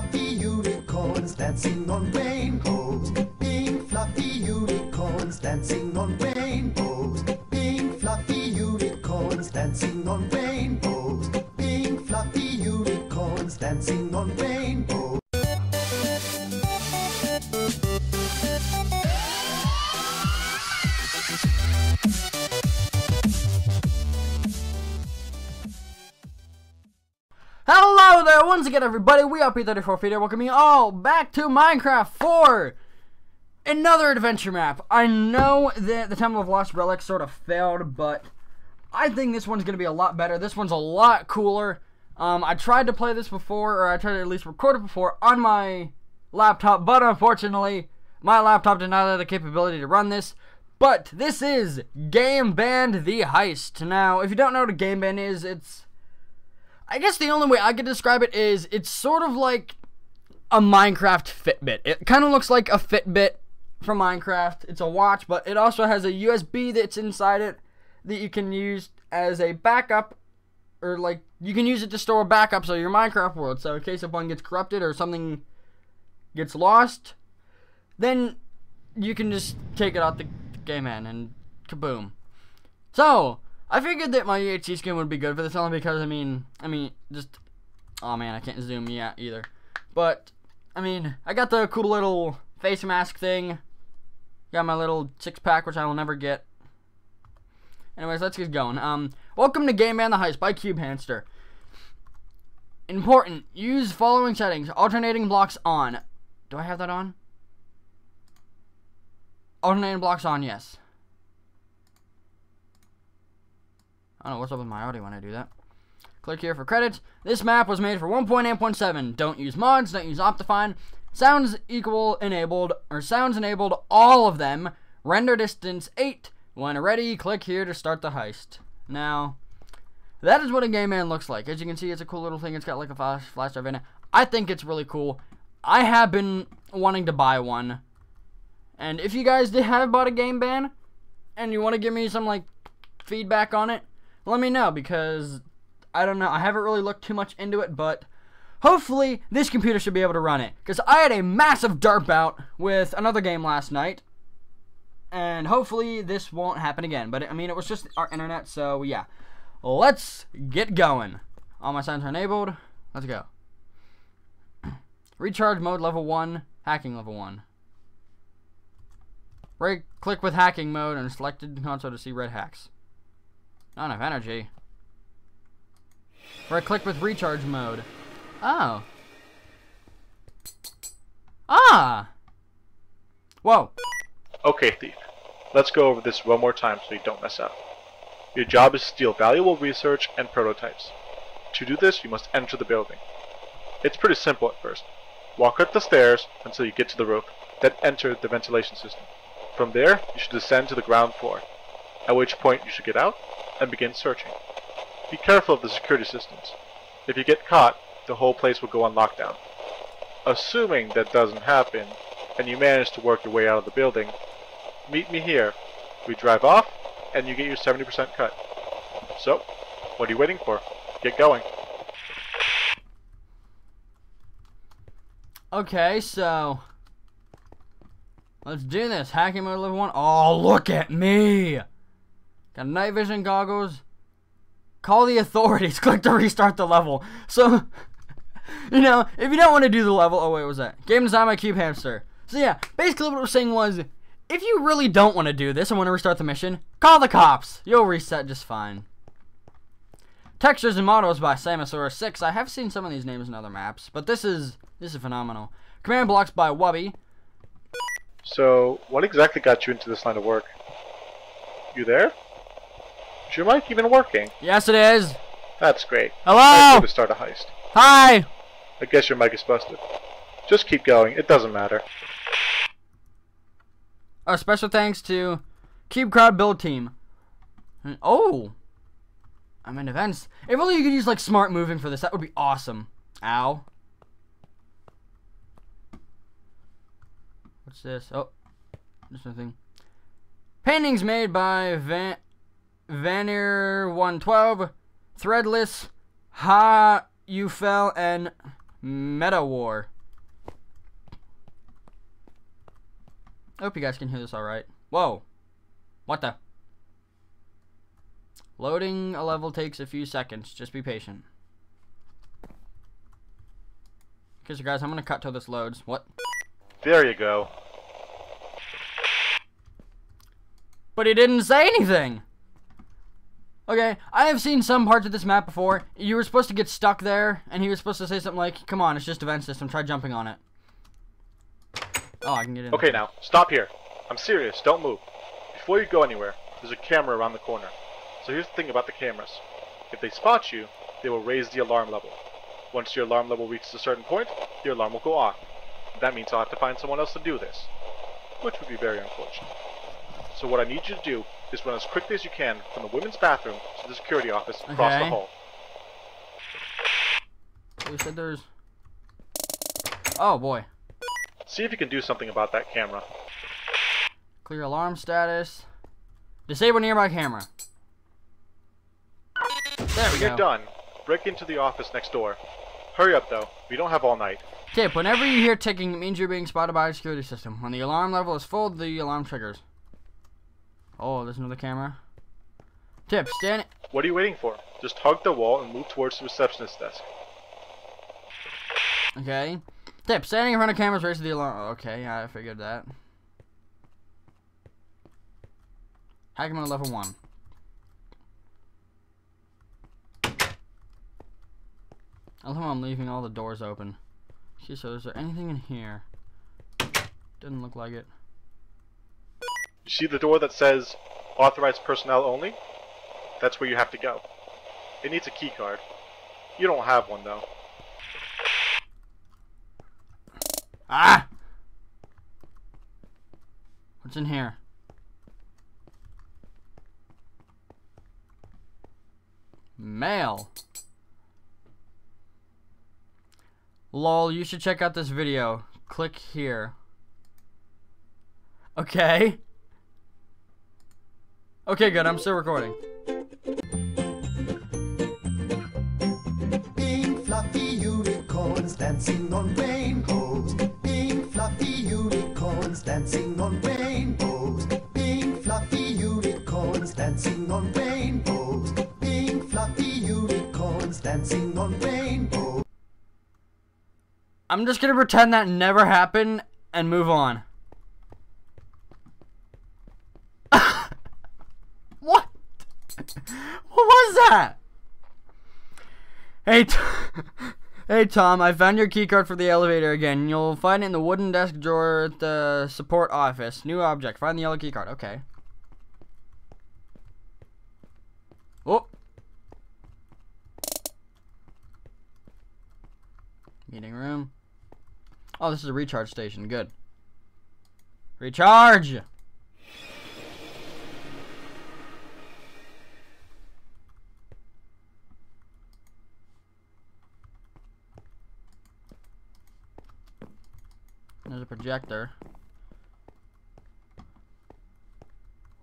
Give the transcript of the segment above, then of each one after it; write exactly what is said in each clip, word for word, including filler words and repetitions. fluffy unicorns dancing on rainbows. Pink fluffy unicorns dancing on rainbows. Pink fluffy unicorns dancing on rainbows. Pink fluffy unicorns dancing on rainbows. Hello there, once again everybody, we are P thirty-four Feeder, welcoming you all back to Minecraft for another adventure map. I know that the Temple of Lost Relics sort of failed, but I think this one's going to be a lot better. This one's a lot cooler. Um, I tried to play this before, or I tried to at least record it before, on my laptop, but unfortunately, my laptop did not have the capability to run this. But this is Game Band the Heist. Now, if you don't know what a Game Band is, it's... I guess the only way I could describe it is it's sort of like a Minecraft Fitbit. It kind of looks like a Fitbit from Minecraft. It's a watch, but it also has a U S B that's inside it that you can use as a backup, or like you can use it to store backups of your Minecraft world. So in case if one gets corrupted or something gets lost, then you can just take it out the game man and kaboom. So I figured that my U H C skin would be good for this only because, I mean, I mean, just, oh man, I can't zoom yet either. But, I mean, I got the cool little face mask thing. Got my little six pack, which I will never get. Anyways, let's get going. Um, welcome to Game Band the Heist by Cube Hamster. Important, use following settings. Alternating blocks on. Do I have that on? Alternating blocks on, yes. I don't know what's up with my audio when I do that. Click here for credits. This map was made for one point eight point seven. Don't use mods, don't use Optifine. Sounds equal enabled, or sounds enabled, all of them. Render distance eight. When ready, click here to start the heist. Now, that is what a Game Band looks like. As you can see, it's a cool little thing. It's got like a flash, flash drive in it. I think it's really cool. I have been wanting to buy one. And if you guys have bought a Game Band, and you want to give me some like feedback on it, let me know, because I don't know. I haven't really looked too much into it, but hopefully this computer should be able to run it, because I had a massive derp out with another game last night, and hopefully this won't happen again. But I mean, it was just our internet, so yeah. Let's get going. All my signs are enabled. Let's go. Recharge mode level one, hacking level one. Right click with hacking mode and selected console to see red hacks. Not enough energy. Right click with recharge mode. Oh. Ah. Whoa. Okay, thief. Let's go over this one more time so you don't mess up. Your job is to steal valuable research and prototypes. To do this, you must enter the building. It's pretty simple at first. Walk up the stairs until you get to the roof, then enter the ventilation system. From there, you should descend to the ground floor, at which point you should get out and begin searching. Be careful of the security systems. If you get caught, the whole place will go on lockdown. Assuming that doesn't happen, and you manage to work your way out of the building, meet me here. We drive off, and you get your seventy percent cut. So, what are you waiting for? Get going. Okay, so... let's do this. Hacking mode level one. Oh, look at me! Got night vision goggles. Call the authorities. Click to restart the level. So, you know, if you don't want to do the level... Oh, wait, what was that? Game design by Cube Hamster. So, yeah, basically what I was saying was, if you really don't want to do this and want to restart the mission, call the cops. You'll reset just fine. Textures and models by Samasaurus six. I have seen some of these names in other maps, but this is, this is phenomenal. Command blocks by Wubby. So, what exactly got you into this line of work? You there? Is your mic even working? Yes, it is. That's great. Hello? I need to start a heist. Hi! I guess your mic is busted. Just keep going. It doesn't matter. Oh, special thanks to Cube Crowd Build Team. Oh! I'm in events. If only you could use, like, smart moving for this. That would be awesome. Ow. What's this? Oh. There's nothing. Paintings made by Van... Vannier one twelve, Threadless, Ha You Fell, and Meta War. I hope you guys can hear this all right. Whoa. What the? Loading a level takes a few seconds. Just be patient. Okay, so guys, I'm going to cut till this loads. What? There you go. But he didn't say anything. Okay, I have seen some parts of this map before. You were supposed to get stuck there, and he was supposed to say something like, come on, it's just a vent system, try jumping on it. Oh, I can get in. Okay, now, stop here. I'm serious, don't move. Before you go anywhere, there's a camera around the corner. So here's the thing about the cameras. If they spot you, they will raise the alarm level. Once your alarm level reaches a certain point, your alarm will go off. That means I'll have to find someone else to do this, which would be very unfortunate. So what I need you to do is run as quickly as you can from the women's bathroom to the security office across okay. the hall. You said there's... Oh, boy. See if you can do something about that camera. Clear alarm status. Disable nearby camera. There we go. You're done. Break into the office next door. Hurry up, though. We don't have all night. Tip, whenever you hear ticking, it means you're being spotted by a security system. When the alarm level is full, the alarm triggers. Oh, there's another camera. Tip, stand... What are you waiting for? Just hug the wall and move towards the receptionist's desk. Okay. Tip, standing in front of cameras raises the alarm... Okay, yeah, I figured that. Hack him on level one. I love how I'm leaving all the doors open. See, so is there anything in here? Doesn't look like it. You see the door that says authorized personnel only? That's where you have to go. It needs a key card. You don't have one though. Ah! What's in here? Mail. Lol, you should check out this video. Click here. Okay. Okay, good. I'm still recording. Pink fluffy unicorns dancing on rainbows. Pink fluffy unicorns dancing on rainbows. Pink fluffy unicorns dancing on rainbows. Pink fluffy unicorns dancing on rainbows. I'm just gonna pretend that never happened and move on. What? What was that? Hey, hey Tom, I found your keycard for the elevator again. You'll find it in the wooden desk drawer at the support office. New object. Find the yellow keycard. Okay. Oh. Meeting room. Oh, this is a recharge station. Good. Recharge! There's a projector.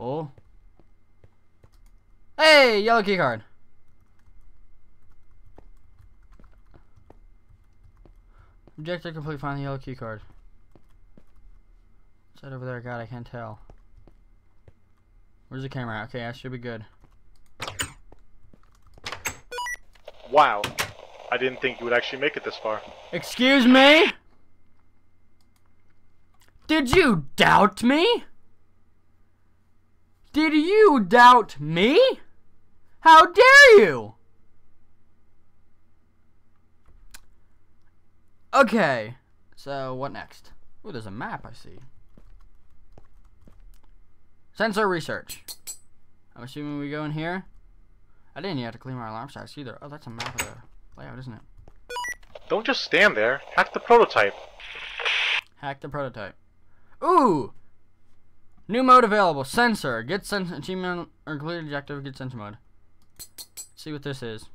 Oh. Hey! Yellow key card. Objector complete. Find the yellow key card. What's that over there? God, I can't tell. Where's the camera? Okay, I should be good. Wow. I didn't think you would actually make it this far. Excuse me? Did you doubt me? Did you doubt me? How dare you? Okay, so what next? Ooh, there's a map I see. Sensor research. I'm assuming we go in here. I didn't have to clean my alarm sites either. Oh, that's a map of the layout, isn't it? Don't just stand there. Hack the prototype. Hack the prototype. Ooh! New mode available. Sensor. Get sensor achievement or complete objective. Get sensor mode. Let's see what this is.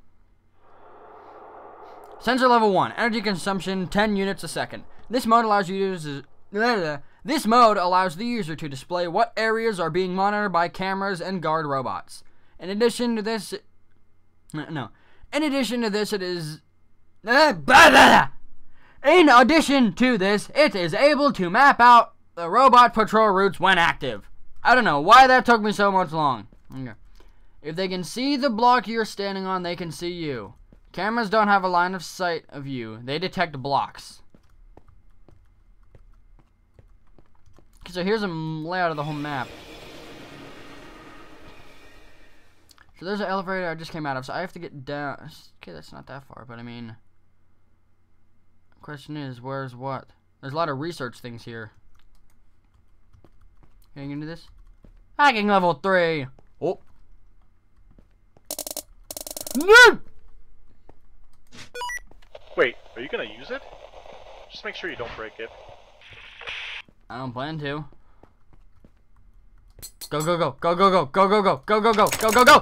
Sensor level one. Energy consumption ten units a second. This mode allows users. This mode allows the user to display what areas are being monitored by cameras and guard robots. In addition to this, no. In addition to this, it is. In addition to this, it is able to map out the robot patrol routes when active. I don't know why that took me so much long. Okay. If they can see the block you're standing on, they can see you. Cameras don't have a line of sight of you. They detect blocks. So here's a layout of the whole map. So there's an elevator I just came out of, so I have to get down. Okay, that's not that far, but I mean... Question is, where's what? There's a lot of research things here. Can I get into this? Hacking level three! Oh! No! Wait, are you gonna use it? Just make sure you don't break it. I don't plan to. Go go go go go go go go go go go go go go go.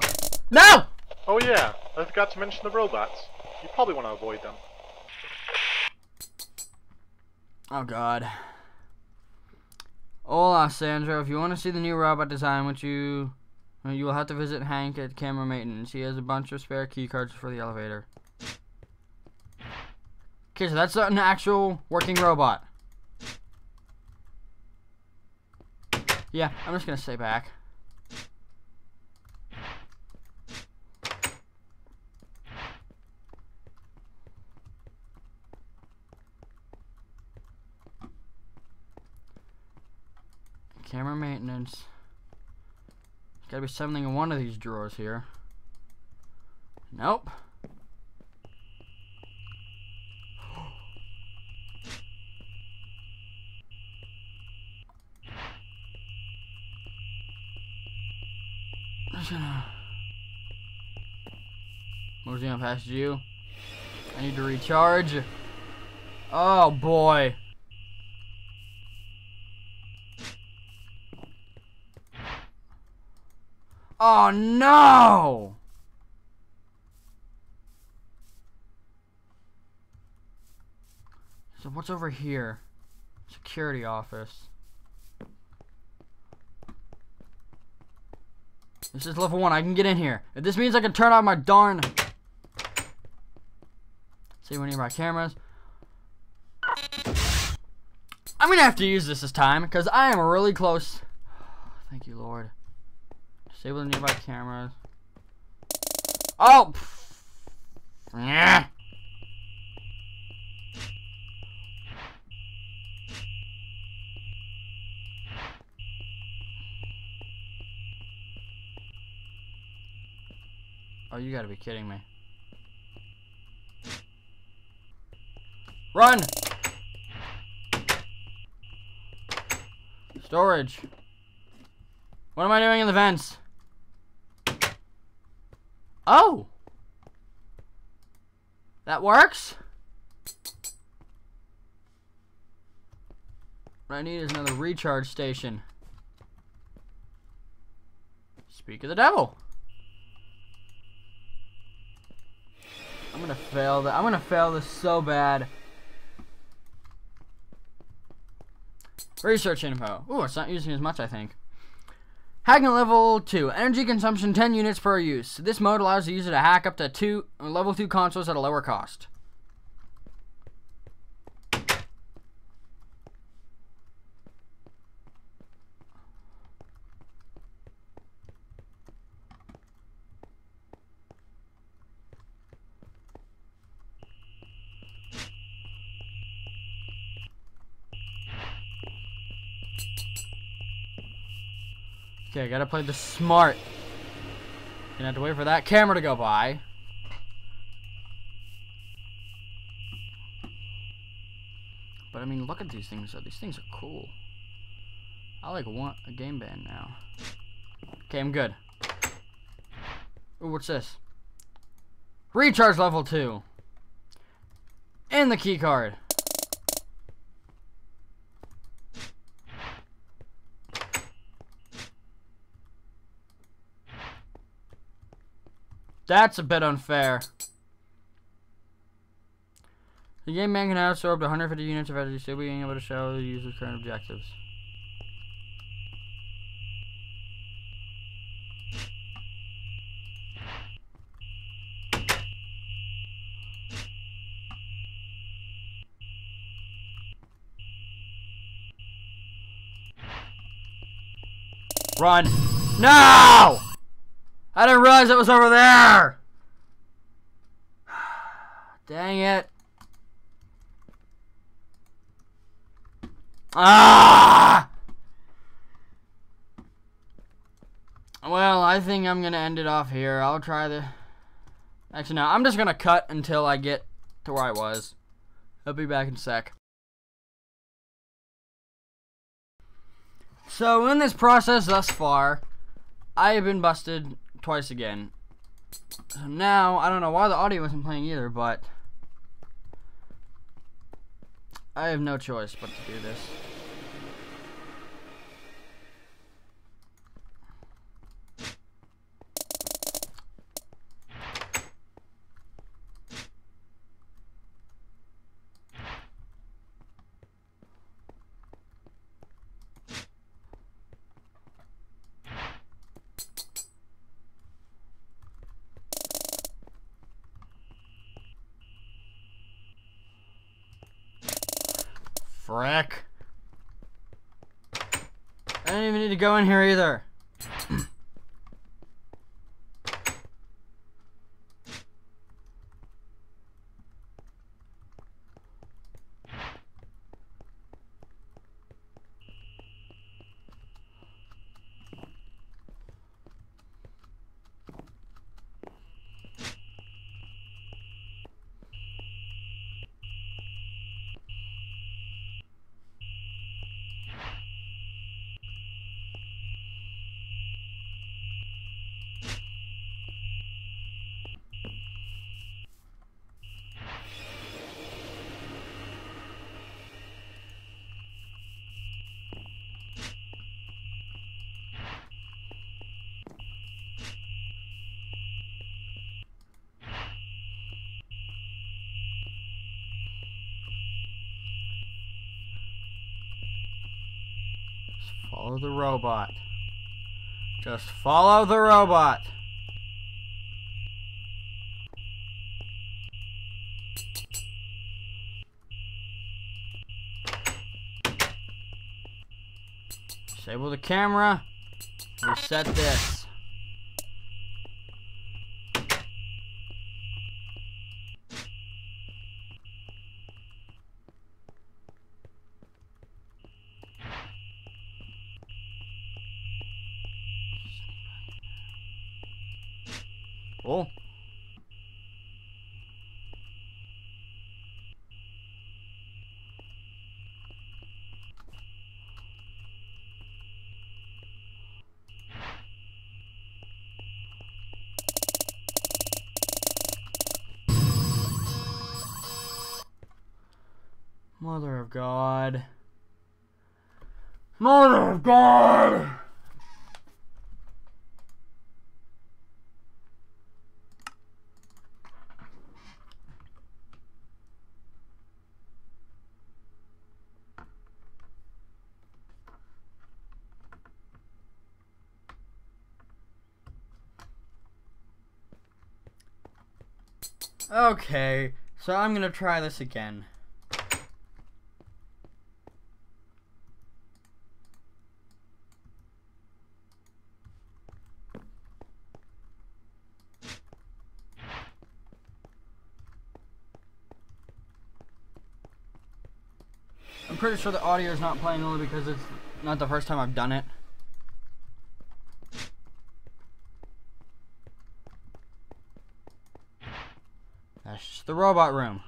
No! Oh yeah, I forgot to mention the robots. You probably want to avoid them. Oh god. Hola, Sandra. If you want to see the new robot design, which you you will have to visit Hank at camera maintenance. He has a bunch of spare key cards for the elevator. Okay, so that's an actual working robot. Yeah, I'm just gonna stay back. Camera maintenance. There's gotta be something in one of these drawers here. Nope. Moving on past you. I need to recharge. Oh boy. Oh no. So what's over here? Security office. This is level one. I can get in here. If this means I can turn on my darn. See, we need my cameras. I'm gonna have to use this this time because I am really close. Thank you, Lord. Disable the nearby cameras. Oh. Yeah. Oh, you gotta be kidding me. Run! Storage. What am I doing in the vents? Oh! That works? What I need is another recharge station. Speak of the devil. I'm gonna fail that. I'm gonna fail this so bad. Research info. Ooh, it's not using as much, I think. Hacking level two. Energy consumption ten units per use. This mode allows the user to hack up to two level two consoles at a lower cost. Okay, I gotta play the smart. Gonna have to wait for that camera to go by. But I mean, look at these things though. These things are cool. I like want a game band now. Okay, I'm good. Ooh, what's this? Recharge level two. And the key card. That's a bit unfair. The game man can now absorb up to one hundred fifty units of energy, still being able to show the user's current objectives. Run. No! I didn't realize it was over there! Dang it. Ah! Well, I think I'm gonna end it off here. I'll try the... Actually, no. I'm just gonna cut until I get to where I was. I'll be back in a sec. So, in this process thus far, I have been busted twice again. So now, I don't know why the audio isn't playing either, but... I have no choice but to do this. Frick. I don't even need to go in here either. Follow the robot. Just follow the robot. Disable the camera. Reset this. Oh. Mother of God. Mother of God. Okay, so I'm gonna try this again. I'm pretty sure the audio is not playing only because it's not the first time I've done it. That's just the robot room.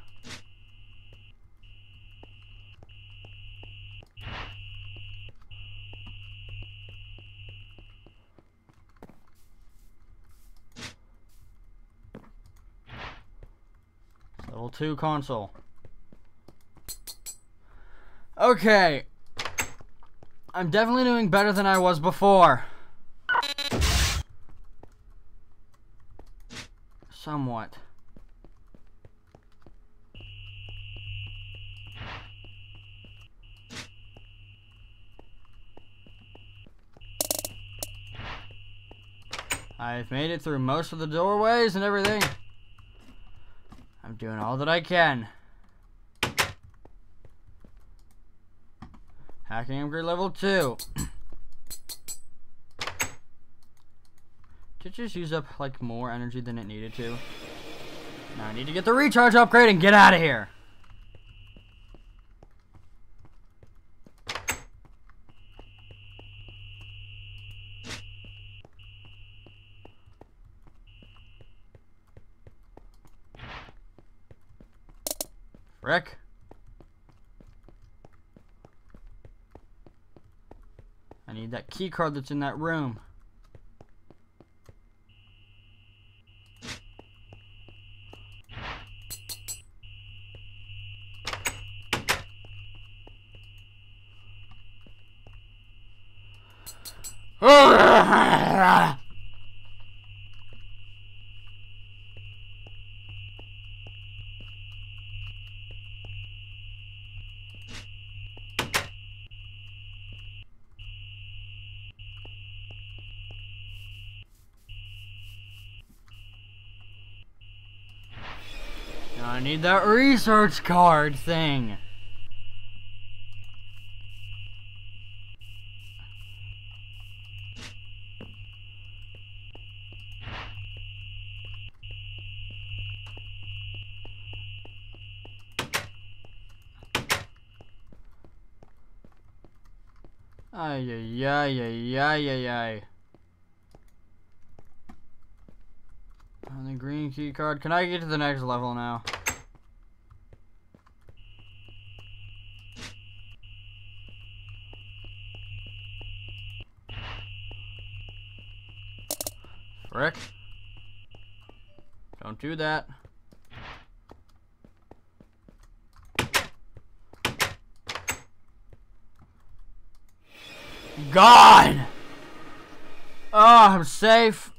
Level two console. Okay. I'm definitely doing better than I was before. Somewhat. I've made it through most of the doorways and everything. I'm doing all that I can. Hacking upgrade level two. Did it just use up, like, more energy than it needed to? Now I need to get the recharge upgrade and get out of here! Frick. I need that key card that's in that room. I need that research card thing. Ay, ay, ay, ay, ay, ay. On the green key card. Can I get to the next level now? Frick. Don't do that. God! Oh, I'm safe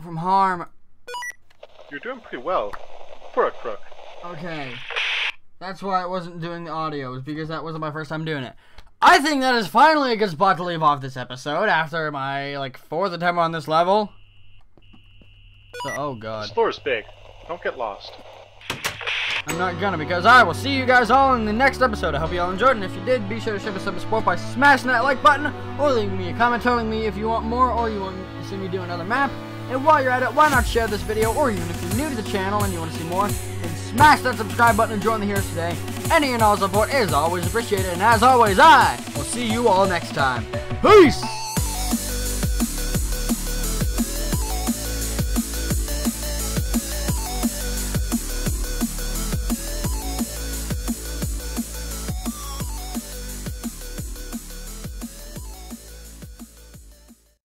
from harm. You're doing pretty well. Crook, crook. Okay. That's why I wasn't doing the audio, is because that wasn't my first time doing it. I think that is finally a good spot to leave off this episode after my, like, fourth attempt on this level. So, oh god. This floor is big. Don't get lost. I'm not gonna, because I will see you guys all in the next episode. I hope you all enjoyed, and if you did, be sure to show us some support by smashing that like button, or leaving me a comment telling me if you want more, or you want to see me do another map. And while you're at it, why not share this video, or even if you're new to the channel and you want to see more, then smash that subscribe button and join the heroes today. Any and all support is always appreciated, and as always, I will see you all next time. Peace!